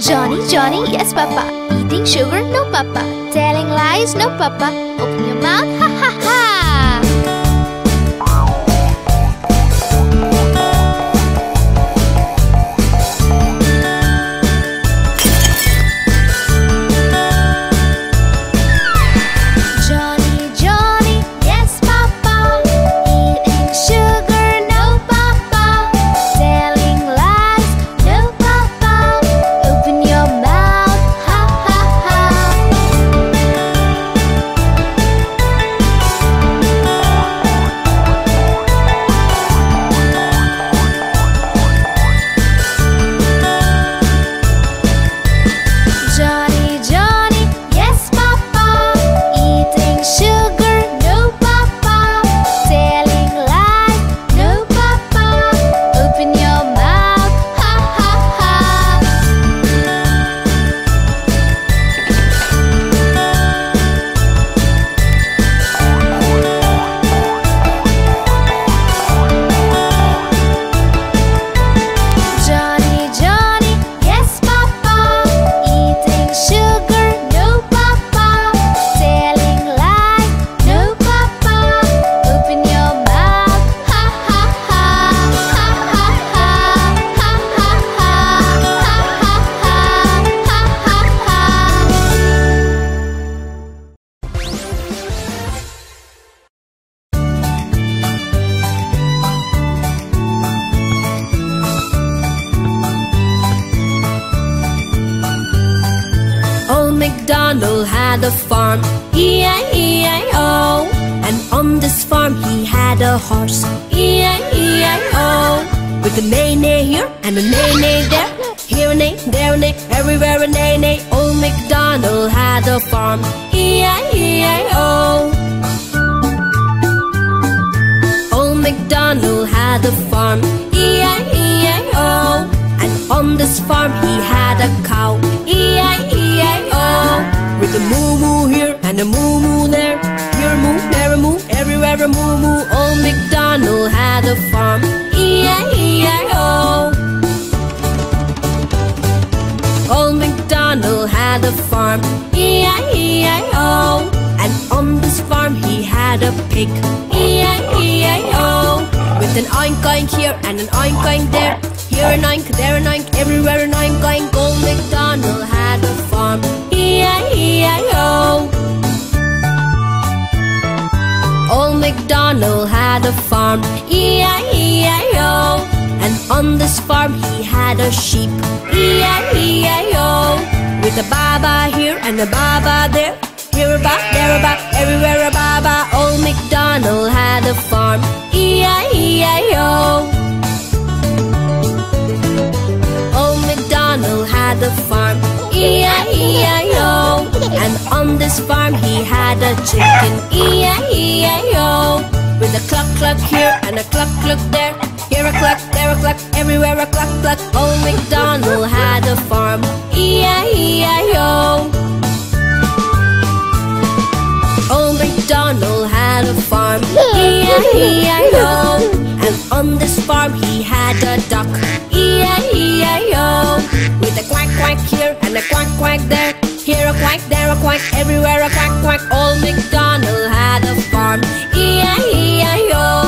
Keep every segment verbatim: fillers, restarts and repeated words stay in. Johnny, Johnny, yes, Papa. Eating sugar, no, Papa. Telling lies, no, Papa. Open your mouth, ha, ha, ha. MacDonald had a farm, E I E I O. And on this farm he had a horse, E I E I O. With a neigh-neigh here and a neigh-neigh there, here a neigh, there a neigh, everywhere a neigh-neigh. Old MacDonald had a farm, E I E I O. Old MacDonald had a farm, E I E I O. And on this farm he had a cow, E I E I O. With a moo-moo here and a moo-moo there, here a moo, there a moo, everywhere a moo-moo. Old MacDonald had a farm, E I E I O. Old MacDonald had a farm, E I E I O. And on this farm he had a pig, E I E I O. With an oink-oink here and an oink-oink there, here an oink, there an oink, everywhere an oink, oink. Old MacDonald had a farm, E I E I O. Old MacDonald had a farm, E I E I O. And on this farm he had a sheep, E I E I O. With a baba here and a baba there, here a ba, there a ba, everywhere a baba. Old MacDonald had a farm, E I E I O. Had a farm, E I E I O. And on this farm he had a chicken, E I E I O. With a cluck cluck here and a cluck cluck there, here a cluck, there a cluck, everywhere a cluck cluck. Old MacDonald had a farm, E I E I O. Old MacDonald had a farm, E I E I O. And on this farm he had a duck, E I E I O. With a quack quack here and a quack quack there, here a quack, there a quack, everywhere a quack quack. Old MacDonald had a farm, E I E I O.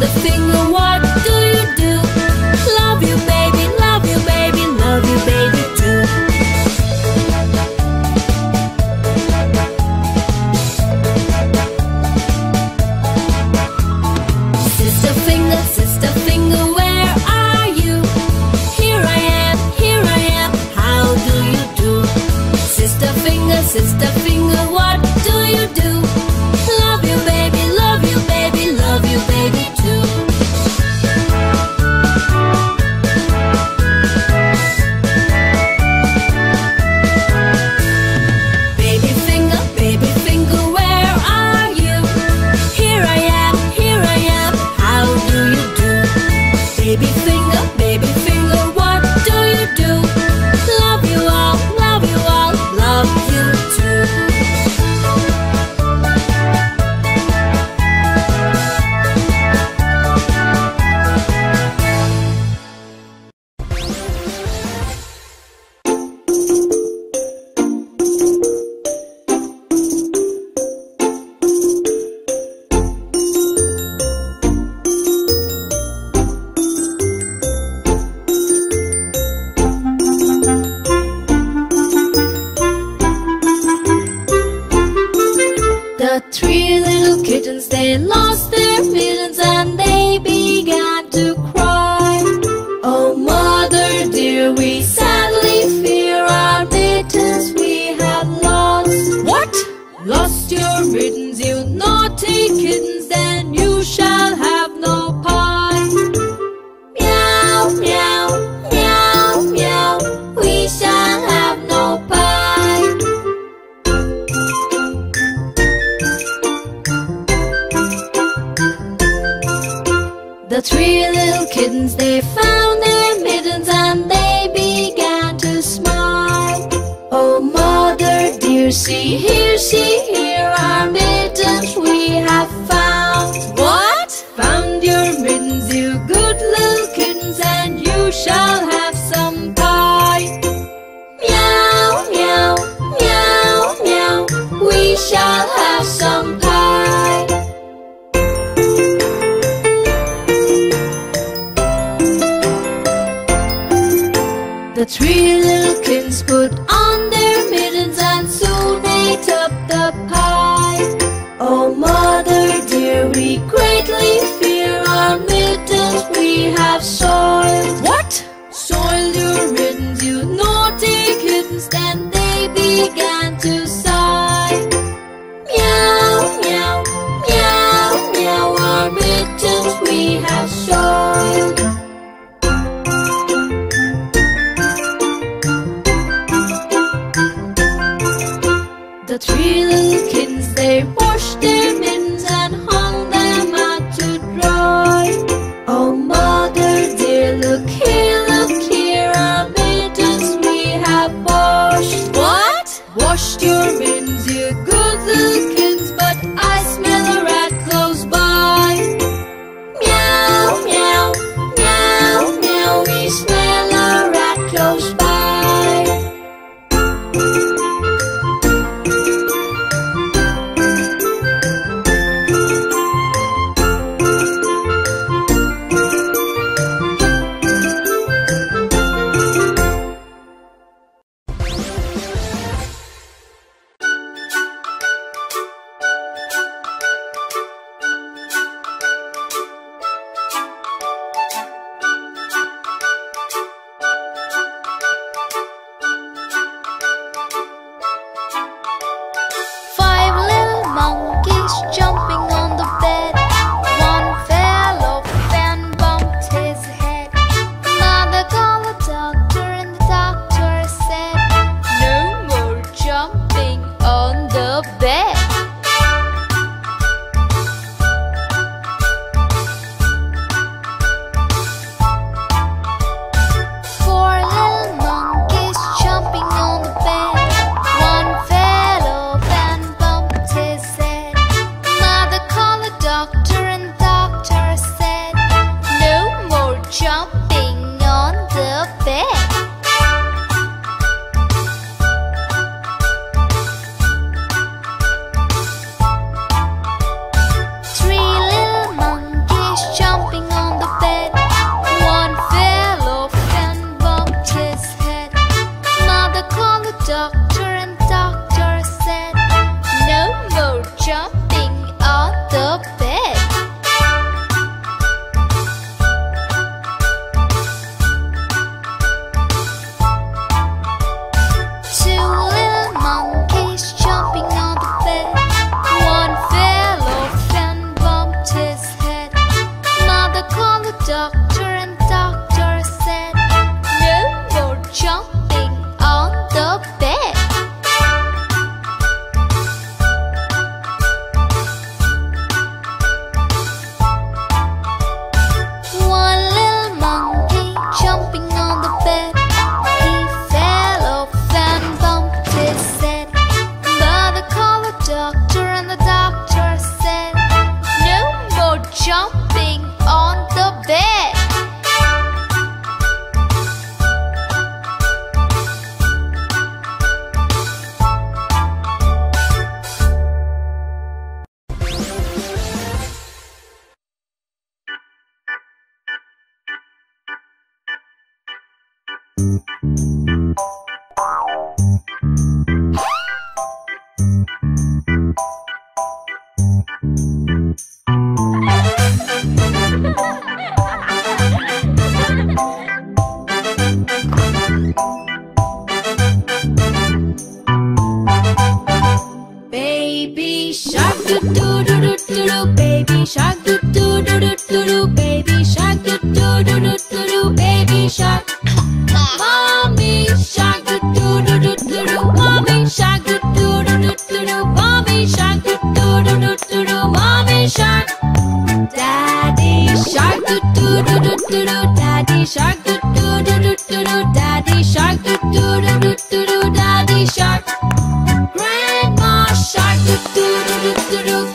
the thing you want, do you do? Love you baby, love you baby, love you baby too. Sister finger, sister finger, where are you? Here I am, here I am, how do you do? Sister finger, sister finger, what do you do? Love you baby, love you baby, love you baby too. Baby finger, baby finger, where are you? Here I am, here I am, how do you do? Baby finger, baby finger, what do you do? Love you all, love you all, love you too. Put on their mittens and soon ate up the pie. shark, doo doo doo doo doo doo, baby shark, doo doo doo doo doo doo, baby shark. Mommy shark, doo doo doo doo doo doo, mommy shark, doo doo doo doo doo doo, mommy shark, doo doo doo doo doo doo, mommy shark. Daddy shark, doo doo doo doo doo doo, daddy shark, doo doo doo doo doo doo, daddy shark, doo doo doo doo doo doo, daddy shark. Grandma shark, doo doo doo doo doo doo.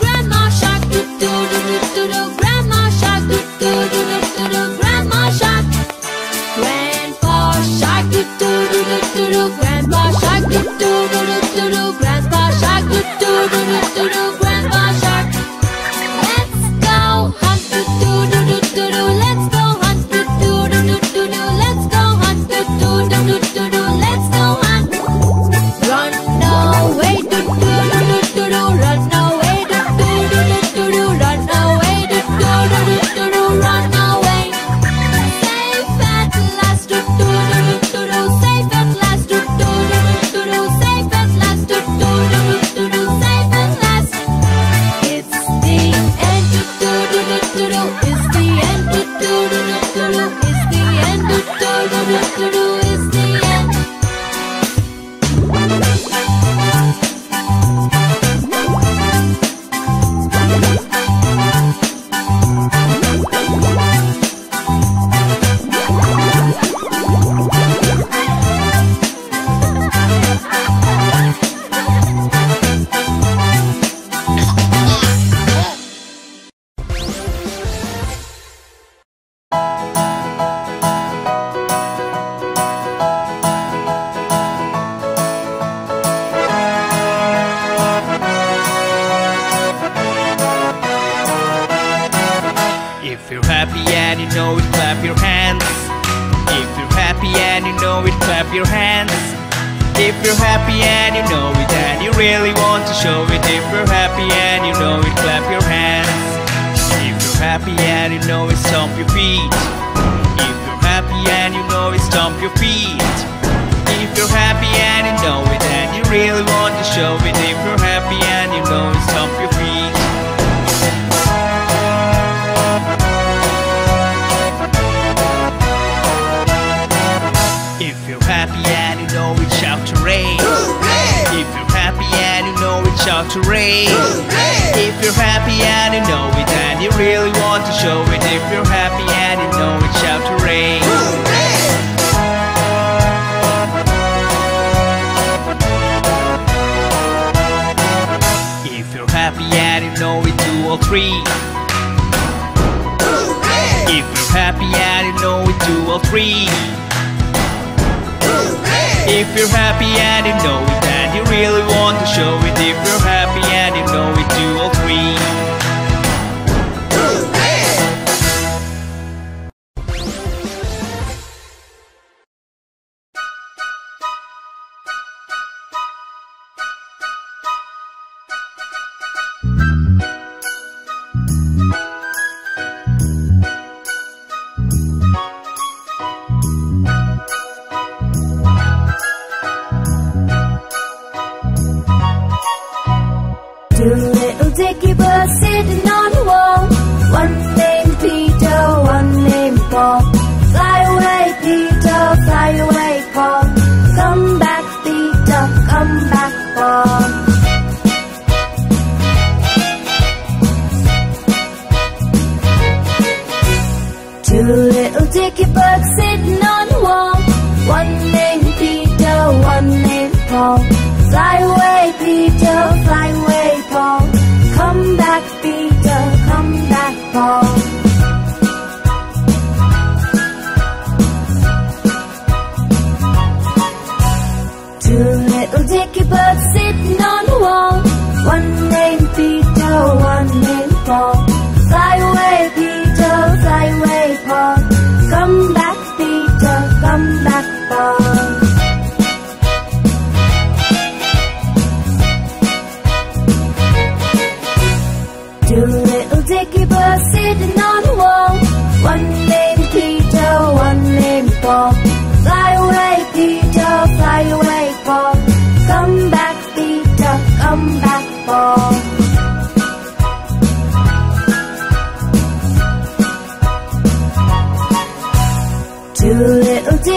Come back, Paul.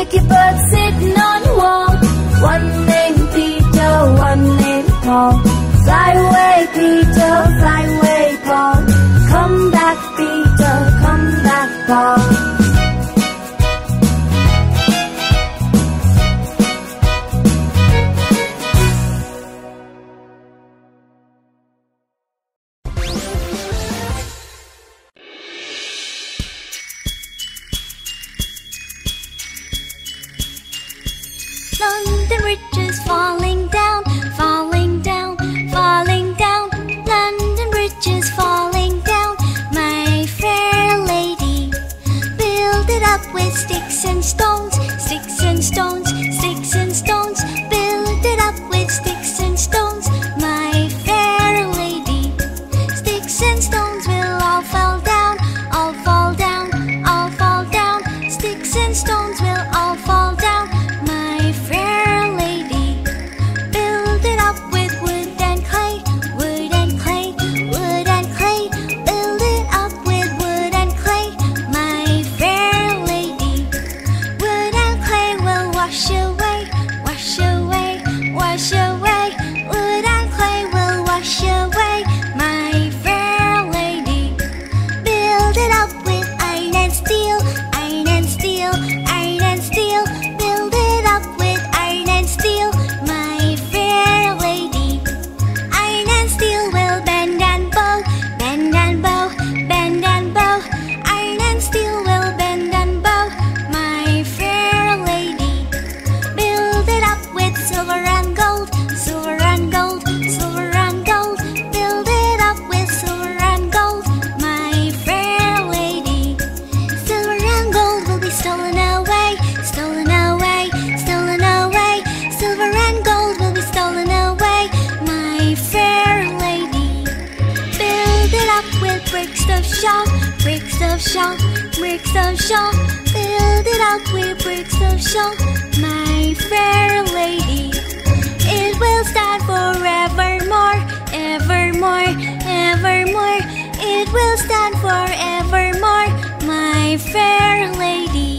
hear birds sitting on a wall. One named Peter, one named Paul. Fly away, Peter, fly away, Paul. Come back, Peter, come back, Paul. London Bridge is falling down, falling down, falling down. London Bridge is falling down, my fair lady. Build it up with sticks and stones, sticks and stones, sticks and stones. Build it up with sticks and stones, my fair lady. Sticks and stones will all fall down, all fall down, all fall down. Sticks and stones will all fall down, my fair lady. Build it up with wood and clay, wood and clay, wood and clay. Build it up with wood and clay, my fair lady. Wood and clay will wash away, wash away, wash away. Wood and clay will wash away, my fair lady. Build it up with iron and steel, iron and steel, iron and steel. Build it up with iron and steel, my fair lady. Iron and steel will bend and bow, bend and bow, bend and bow. Iron and steel will bend and bow, my fair lady. Build it up with silver and gold, silver and gold, silver and gold. Build it up with silver and gold, my fair lady. Silver and gold will be stolen away, stolen away, stolen away. Silver and gold will be stolen away, my fair lady. Build it up with bricks of shot, bricks of shot, bricks of shot. Build it up with bricks of shot, my fair lady. It will stand forevermore, evermore, evermore. It will stand forevermore, my fair lady.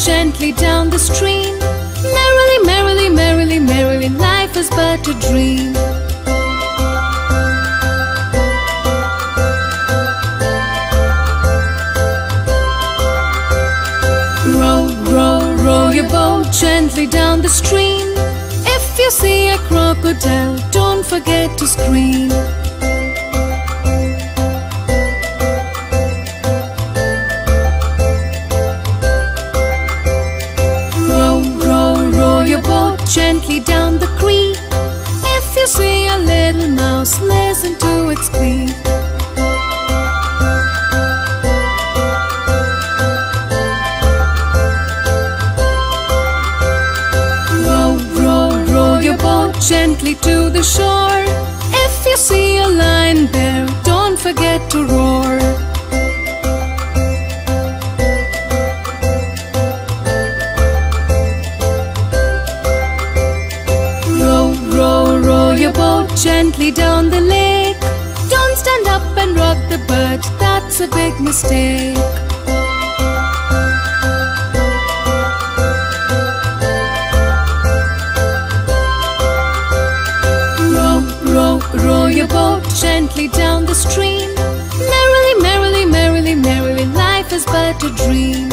flows gently down the stream. Merrily, merrily, merrily, merrily, life is but a dream. Row, row, row your boat gently down the stream. If you see a crocodile, don't forget to scream. Gently down the creek. If you see a little mouse, listen to its squeak. Row, row, row your boat gently to the shore. If you see a lion bear, don't forget to roar. Gently down the lake. Don't stand up and rock the boat, that's a big mistake. Row, row, row your boat gently down the stream. Merrily, merrily, merrily, merrily, life is but a dream.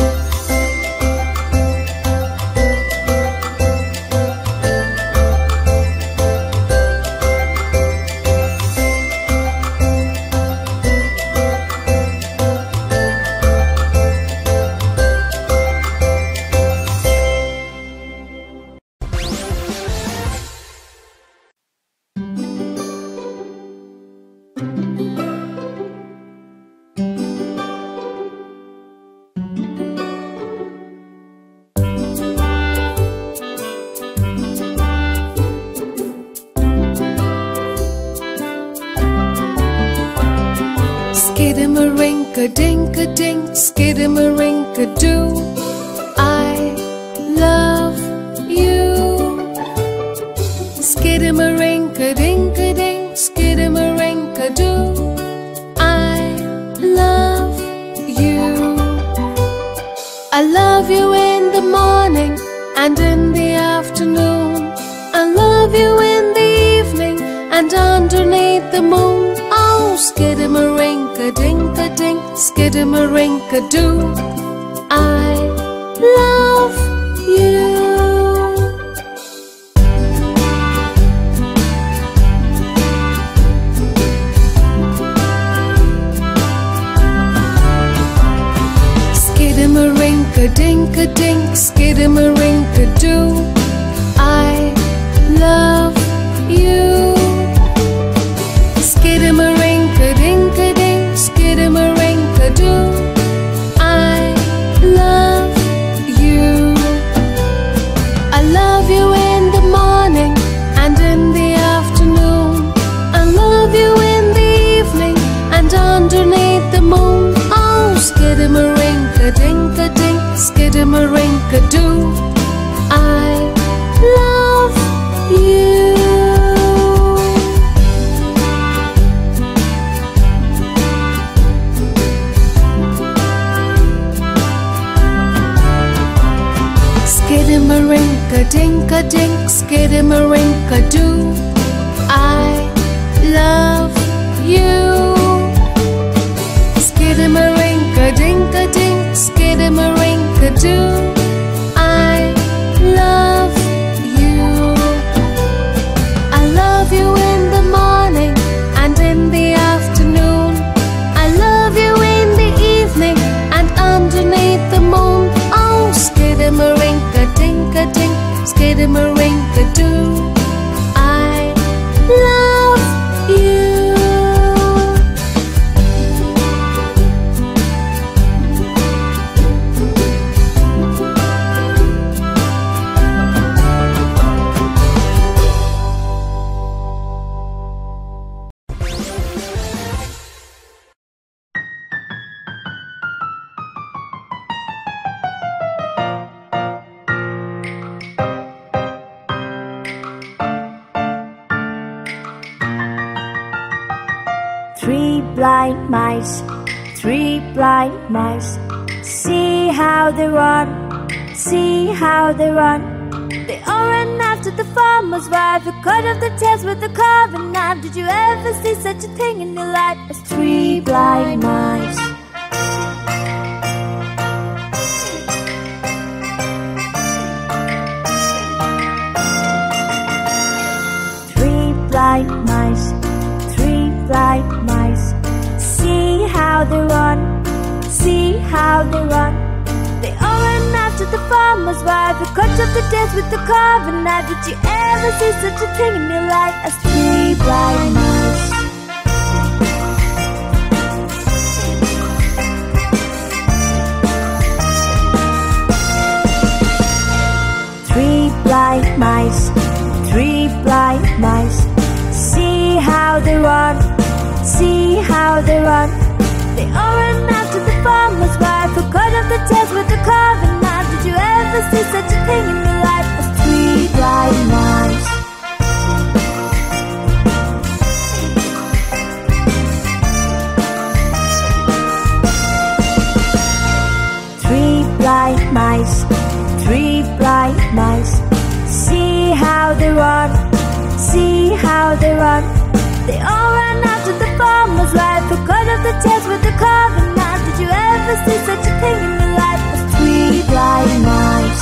Skidamarinka-dink-a-dink, skidamarinka-doo, I love you. Skidamarinka-dink-a-dink, skidamarinka-doo, I love you. I love you in the morning and in the afternoon. I love you in the evening and underneath the moon. Skidamarinka-dink-a-dink, skidamarinka-doo, I love you. Skidamarinka-dink-a-dink, skidamarinka-doo, I love you. Skidamarinka-dink-a-dink, skidamarinka-doo, I love you. I love you in the morning and in the afternoon. I love you in the evening and underneath the moon. Oh, skidamarinka-dink-a-dink, skidamarinka-doo, I love you. Skidamarinka-dink-a-dink, skidamarinka-doo, I love you. Skidamarinka-dink-a-dink, skidamarinka-doo, I love you. I love you in the morning and in the afternoon. I love you in the evening and underneath the moon. Oh, skidamarinka-dink-a-dink, skidamarinka-dink, skidamarinka-doo, I love you. Blind mice, three blind mice, see how they run, See how they run. They all ran after the farmer's wife, who cut off their tails with a carving knife. Did you ever see such a thing in your life as three blind mice? Three blind mice, three blind mice. See how they run, see how they run. They all ran after the farmer's wife, who cut off the tails with the carving knife. Did you ever see such a thing in your life as three blind mice? Three blind mice, three blind mice. See how they run, see how they run. They all ran after the farmer's wife, who cut off the tails with the carving knife. Did you ever see such a thing in your life as three blind mice? Three blind mice, three blind mice. See how they run, see how they run. They all ran after the farmer's wife, who cut off the tails with the carving knife. Did you ever see such a thing in your life as three blind mice?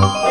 Oh,